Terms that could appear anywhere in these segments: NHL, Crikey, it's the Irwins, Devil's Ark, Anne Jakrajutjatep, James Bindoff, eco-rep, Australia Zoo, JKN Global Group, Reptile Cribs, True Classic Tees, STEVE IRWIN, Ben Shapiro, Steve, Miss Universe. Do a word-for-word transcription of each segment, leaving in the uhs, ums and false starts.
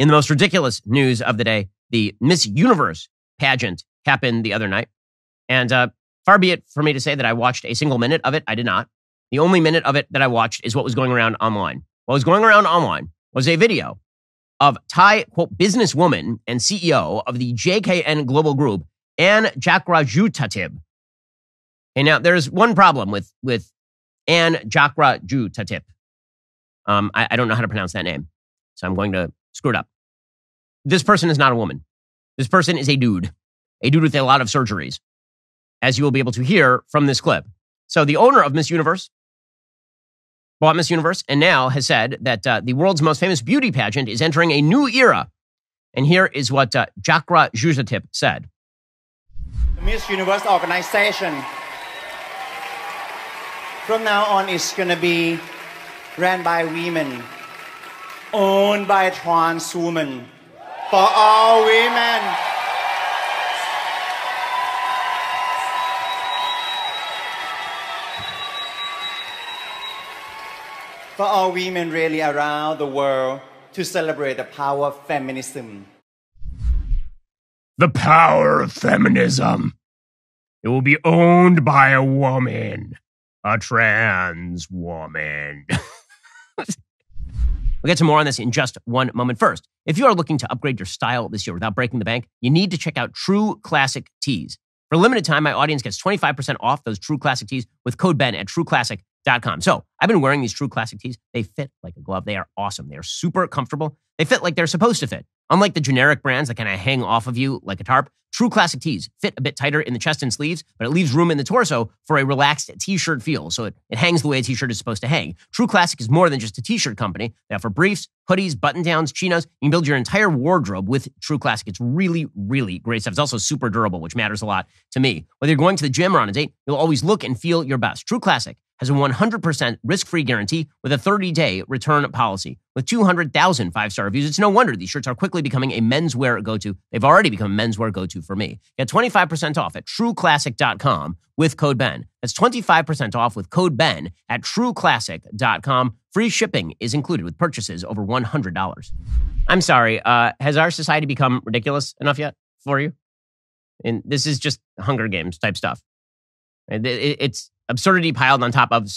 In the most ridiculous news of the day, the Miss Universe pageant happened the other night. And uh, far be it for me to say that I watched a single minute of it. I did not. The only minute of it that I watched is what was going around online. What was going around online was a video of Thai, quote, businesswoman and C E O of the J K N Global Group, Anne Jakrajutjatep. And now there's one problem with, with Anne Jakrajutjatep. Um, I, I don't know how to pronounce that name, so I'm going to screw it up. This person is not a woman. This person is a dude, a dude with a lot of surgeries, as you will be able to hear from this clip. So the owner of Miss Universe bought Miss Universe and now has said that uh, the world's most famous beauty pageant is entering a new era. And here is what uh, Jakrajutjatep said. The Miss Universe organization from now on is going to be ran by women, owned by trans women, for all women. For all women really around the world to celebrate the power of feminism. The power of feminism. It will be owned by a woman, a trans woman. We'll get to more on this in just one moment. First, if you are looking to upgrade your style this year without breaking the bank, you need to check out True Classic Tees. For a limited time, my audience gets twenty-five percent off those True Classic Tees with code Ben at true classic dot com. So I've been wearing these True Classic Tees. They fit like a glove. They are awesome. They are super comfortable. They fit like they're supposed to fit. Unlike the generic brands that kind of hang off of you like a tarp, True Classic Tees fit a bit tighter in the chest and sleeves, but it leaves room in the torso for a relaxed t-shirt feel. So it, it hangs the way a t-shirt is supposed to hang. True Classic is more than just a t-shirt company. They offer briefs, hoodies, button downs, chinos. You can build your entire wardrobe with True Classic. It's really, really great stuff. It's also super durable, which matters a lot to me. Whether you're going to the gym or on a date, you'll always look and feel your best. True Classic has a one hundred percent risk-free guarantee with a thirty-day return policy. With two hundred thousand five-star reviews, it's no wonder these shirts are quickly becoming a menswear go-to. They've already become a menswear go-to for me. Get twenty-five percent off at true classic dot com with code Ben. That's twenty-five percent off with code Ben at true classic dot com. Free shipping is included with purchases over one hundred dollars. I'm sorry, uh, has our society become ridiculous enough yet for you? And this is just Hunger Games type stuff. It's absurdity piled on top of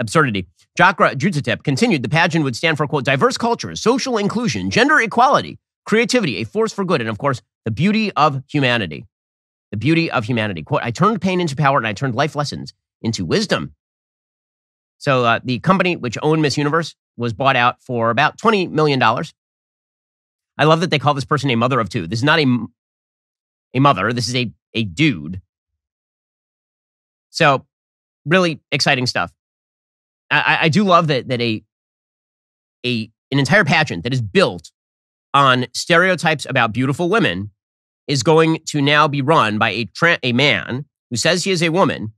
absurdity. Jakrajutjatep continued, the pageant would stand for, quote, diverse cultures, social inclusion, gender equality, creativity, a force for good, and of course, the beauty of humanity. The beauty of humanity. Quote, I turned pain into power and I turned life lessons into wisdom. So uh, the company which owned Miss Universe was bought out for about twenty million dollars. I love that they call this person a mother of two. This is not a, a mother. This is a, a dude. So really exciting stuff. I, I do love that that a a an entire pageant that is built on stereotypes about beautiful women is going to now be run by a tra- a man who says he is a woman,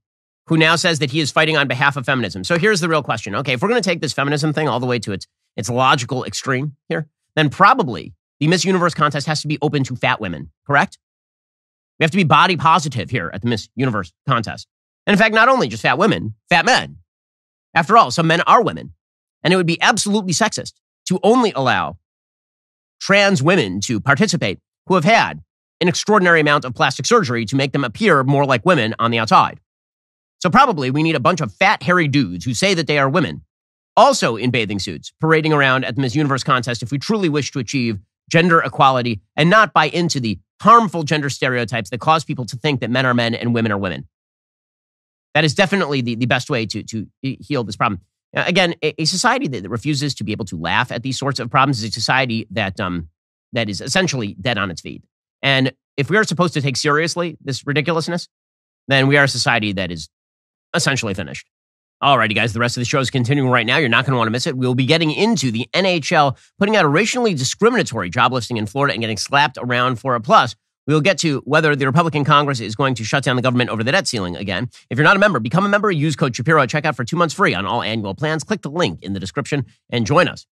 who now says that he is fighting on behalf of feminism. So here's the real question. Okay, if we're going to take this feminism thing all the way to its its logical extreme here, then probably the Miss Universe contest has to be open to fat women, correct? We have to be body positive here at the Miss Universe contest. And in fact, not only just fat women, fat men. After all, some men are women. And it would be absolutely sexist to only allow trans women to participate who have had an extraordinary amount of plastic surgery to make them appear more like women on the outside. So probably we need a bunch of fat, hairy dudes who say that they are women, also in bathing suits, parading around at the Miss Universe contest if we truly wish to achieve gender equality and not buy into the harmful gender stereotypes that cause people to think that men are men and women are women. That is definitely the, the best way to, to heal this problem. Now, again, a, a society that refuses to be able to laugh at these sorts of problems is a society that um that is essentially dead on its feet. And if we are supposed to take seriously this ridiculousness, then we are a society that is essentially finished. All righty, guys, the rest of the show is continuing right now. You're not going to want to miss it. We'll be getting into the N H L, putting out a racially discriminatory job listing in Florida and getting slapped around for a plus. We will get to whether the Republican Congress is going to shut down the government over the debt ceiling again. If you're not a member, become a member. Use code Shapiro at checkout for two months free on all annual plans. Click the link in the description and join us.